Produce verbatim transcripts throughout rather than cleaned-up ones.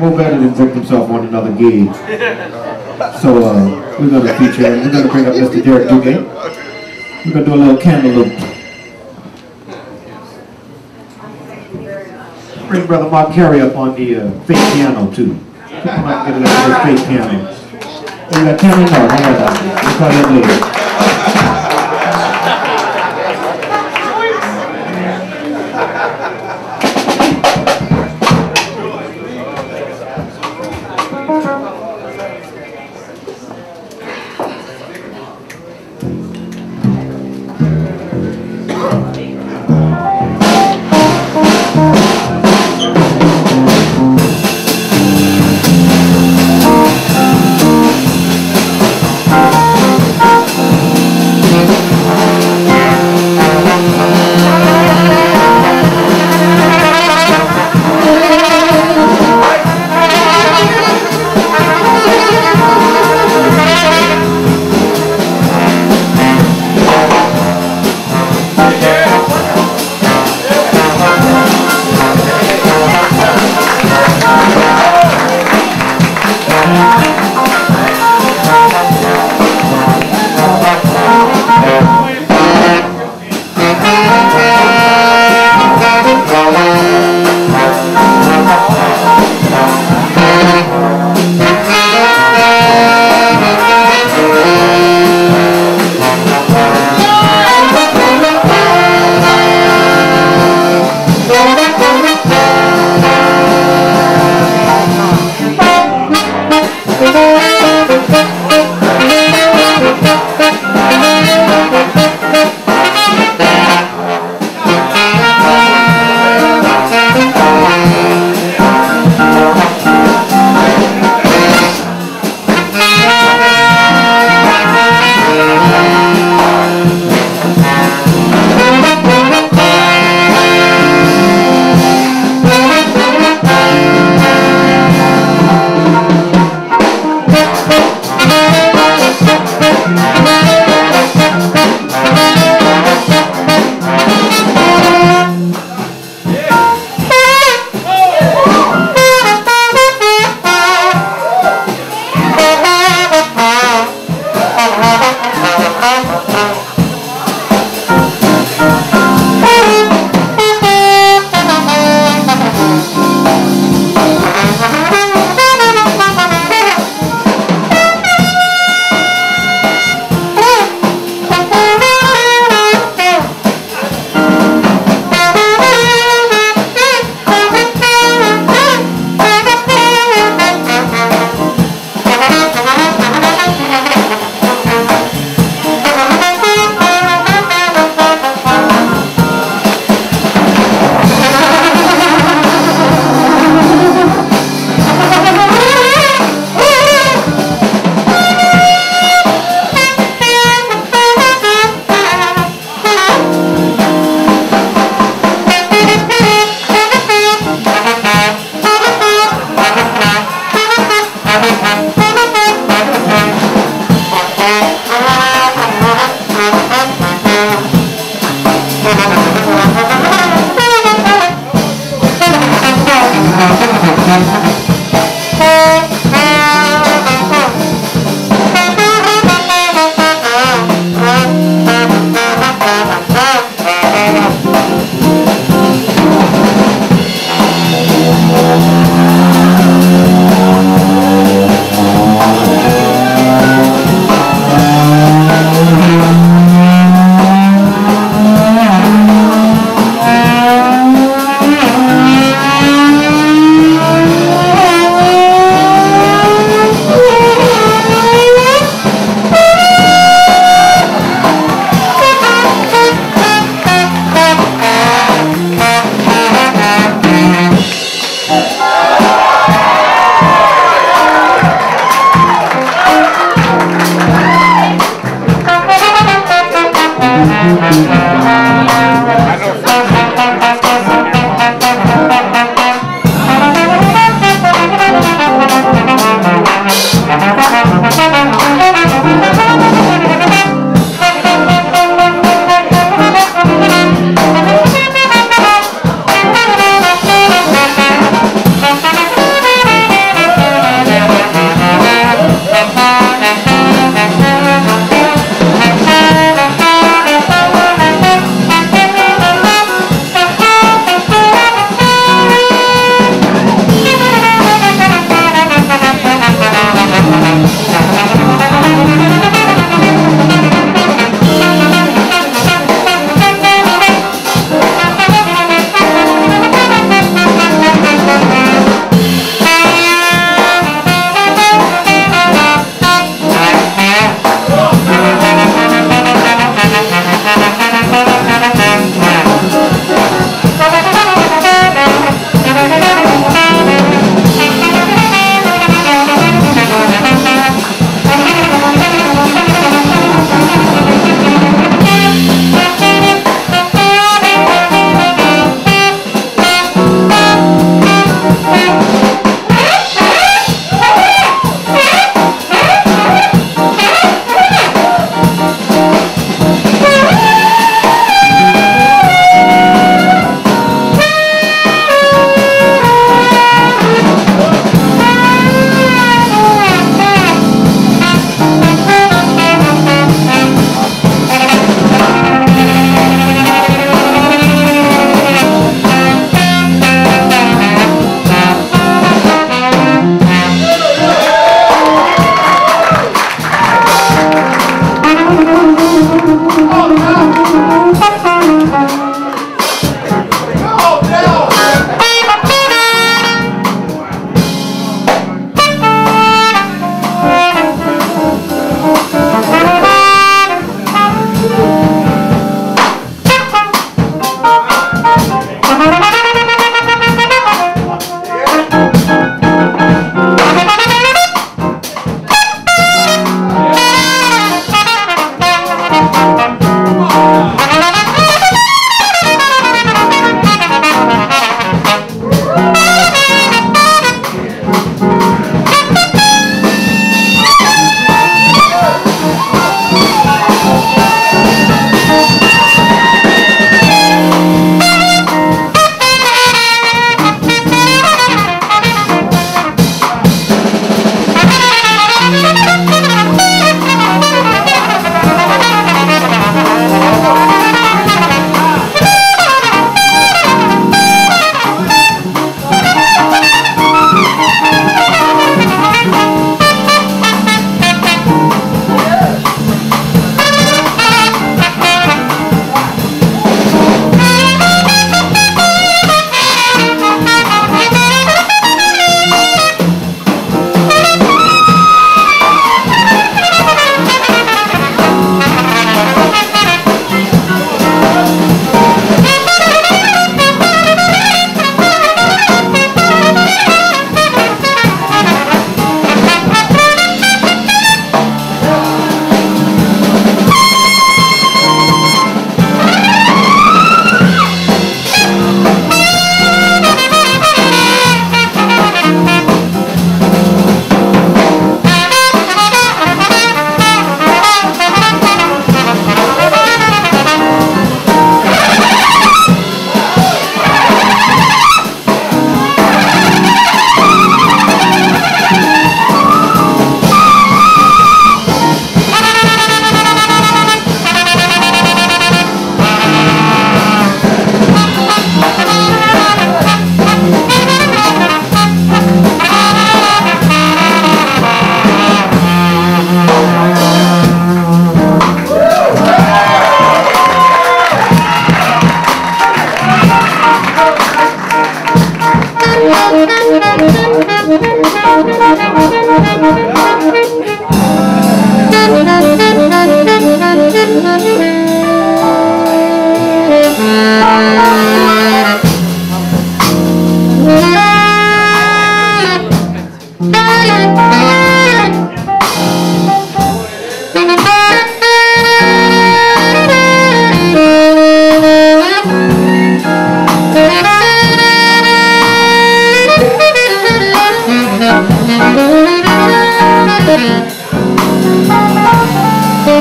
more better than drink himself on another gig. So uh, we're going to feature him. We're going to bring up Mister Derek Duque. We're going to do a little candle loop. Bring Brother Mark Carey up on the uh, fake piano too. Come on, get it up on the fake piano. We got piano? No, hang on. We'll call that later. Oh!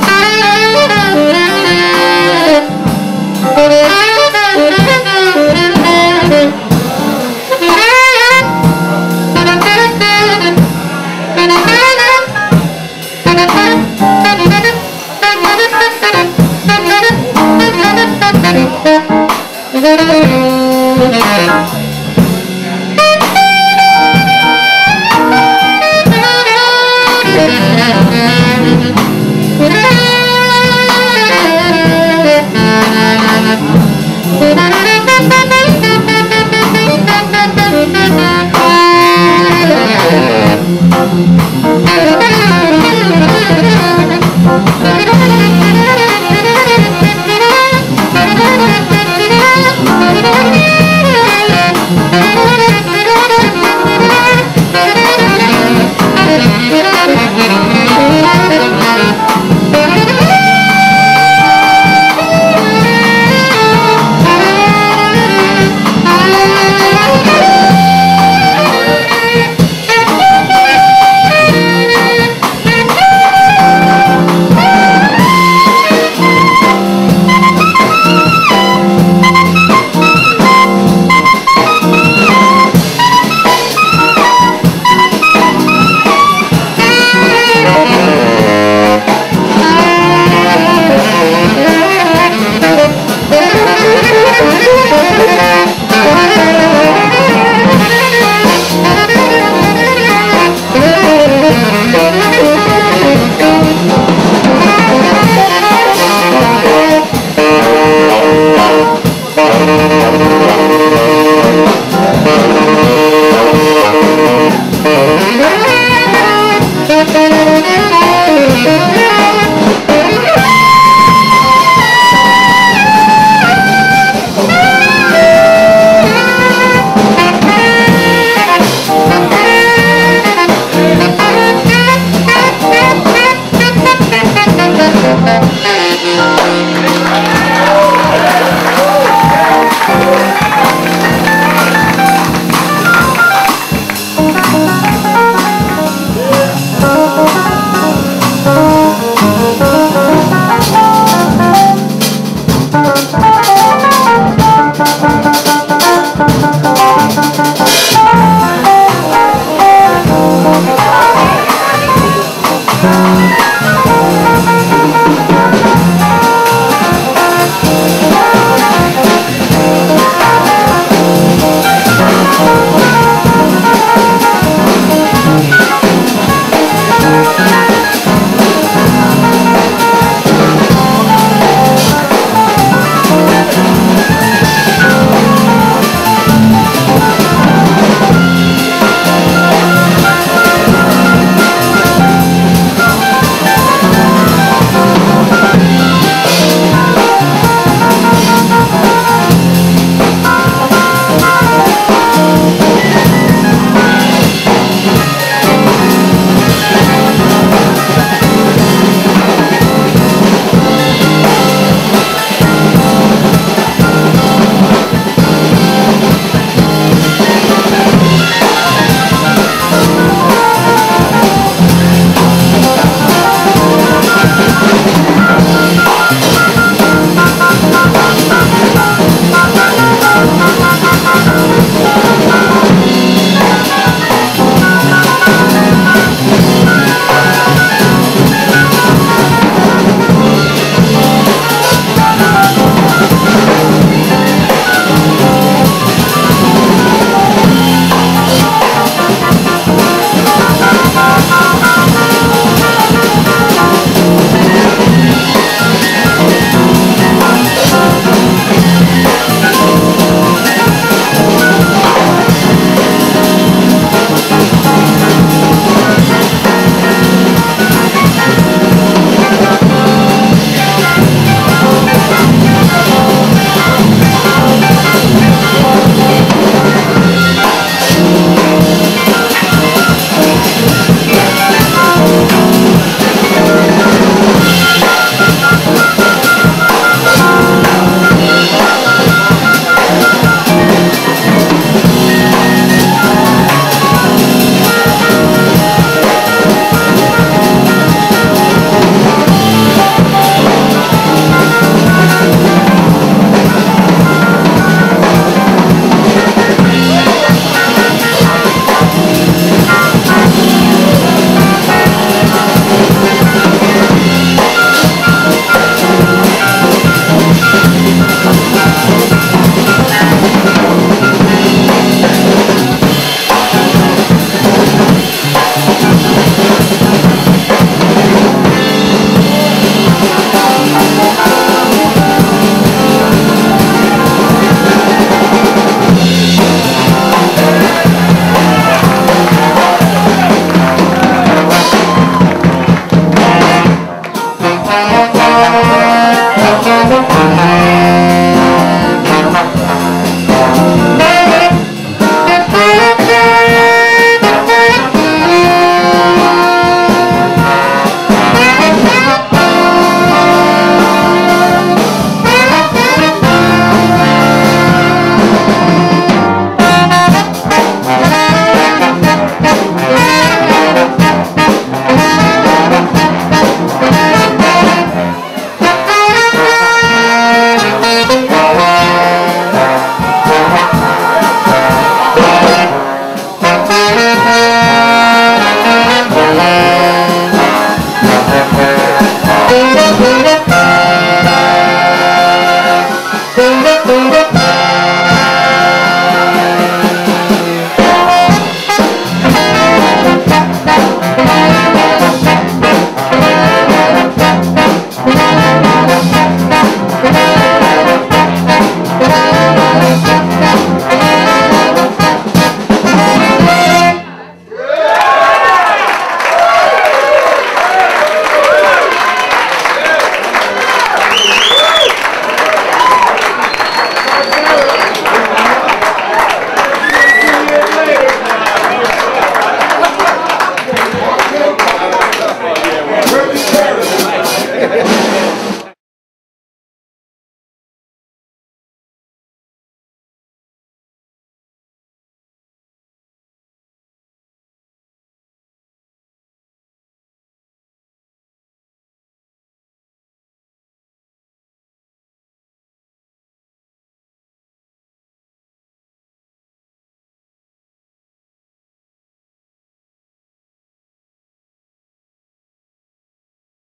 Bye.